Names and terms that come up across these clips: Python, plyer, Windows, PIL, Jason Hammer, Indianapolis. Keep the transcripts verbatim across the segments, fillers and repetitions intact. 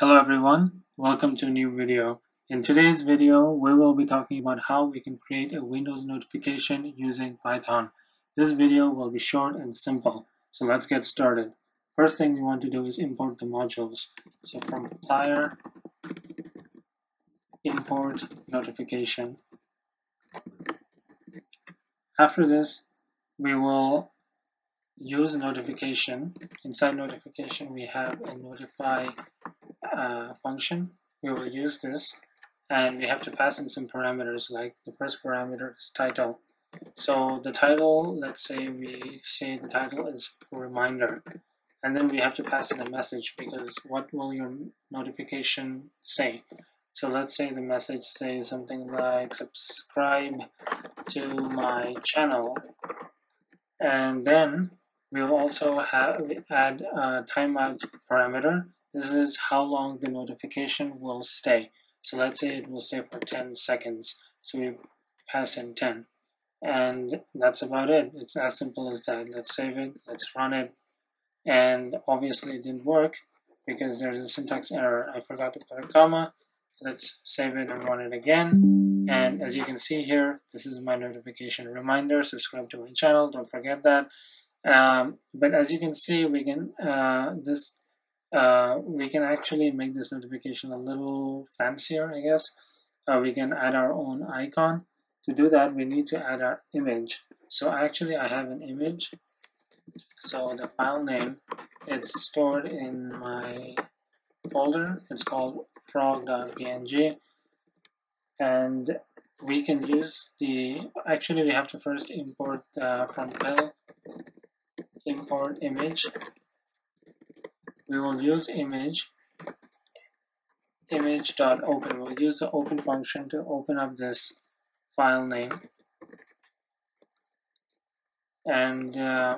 Hello everyone, welcome to a new video. In today's video, we will be talking about how we can create a Windows notification using Python. This video will be short and simple, so let's get started. First thing we want to do is import the modules. So from plyer, import notification. After this, we will use notification. Inside notification, we have a notify Uh, function. We will use this, and we have to pass in some parameters. Like the first parameter is title. So the title, let's say we say the title is reminder, and then we have to pass in a message, because what will your notification say? So let's say the message says something like subscribe to my channel, and then we will also have add a timeout parameter. This is how long the notification will stay. So let's say it will stay for ten seconds. So we pass in ten. And that's about it. It's as simple as that. Let's save it. Let's run it. And obviously it didn't work because there's a syntax error. I forgot to put a comma. Let's save it and run it again. And as you can see here, this is my notification reminder. Subscribe to my channel. Don't forget that. Um, but as you can see, we can uh, this. Uh, we can actually make this notification a little fancier, I guess. Uh, we can add our own icon. To do that, we need to add our image. So actually, I have an image. So the file name, it's stored in my folder. It's called frog dot P N G. And we can use the... Actually, we have to first import uh, from P I L, import image. We will use image, image.open. We'll use the open function to open up this file name. And uh,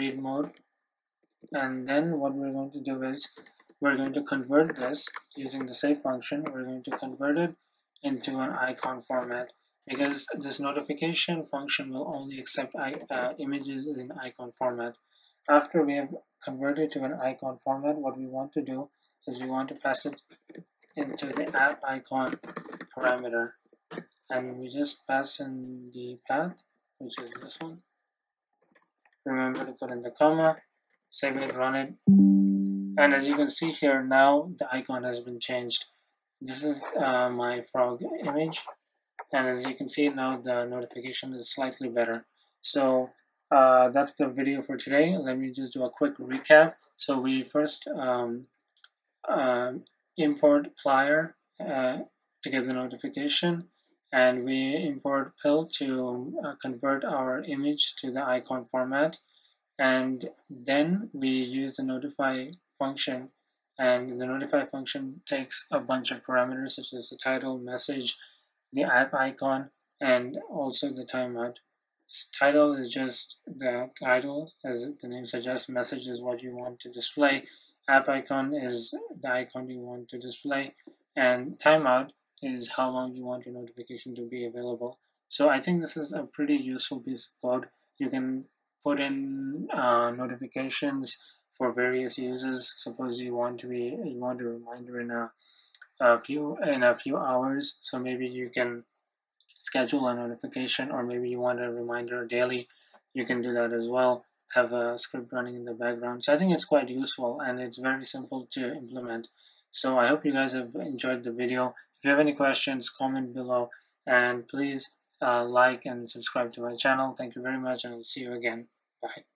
read mode. And then what we're going to do is, we're going to convert this using the save function. We're going to convert it into an icon format, because this notification function will only accept uh, images in icon format. After we have converted to an icon format, what we want to do is we want to pass it into the app icon parameter. And we just pass in the path, which is this one. Remember to put in the comma, save it, run it. And as you can see here, now the icon has been changed. This is uh, my frog image. And as you can see, now the notification is slightly better. So Uh, that's the video for today. Let me just do a quick recap. So we first um, uh, import plyer uh, to get the notification, and we import P I L to uh, convert our image to the icon format, and then we use the notify function, and the notify function takes a bunch of parameters such as the title, message, the app icon, and also the timeout. Title is just the title, as the name suggests. Message is what you want to display. App icon is the icon you want to display. And timeout is how long you want your notification to be available. So I think this is a pretty useful piece of code. You can put in uh, notifications for various uses. Suppose you want to be you want a reminder in a, a few in a few hours. So maybe you can schedule a notification, or maybe you want a reminder daily, you can do that as well. Have a script running in the background. So I think it's quite useful, and it's very simple to implement. So I hope you guys have enjoyed the video. If you have any questions, comment below, and please uh, like and subscribe to my channel. Thank you very much, and I'll see you again. Bye.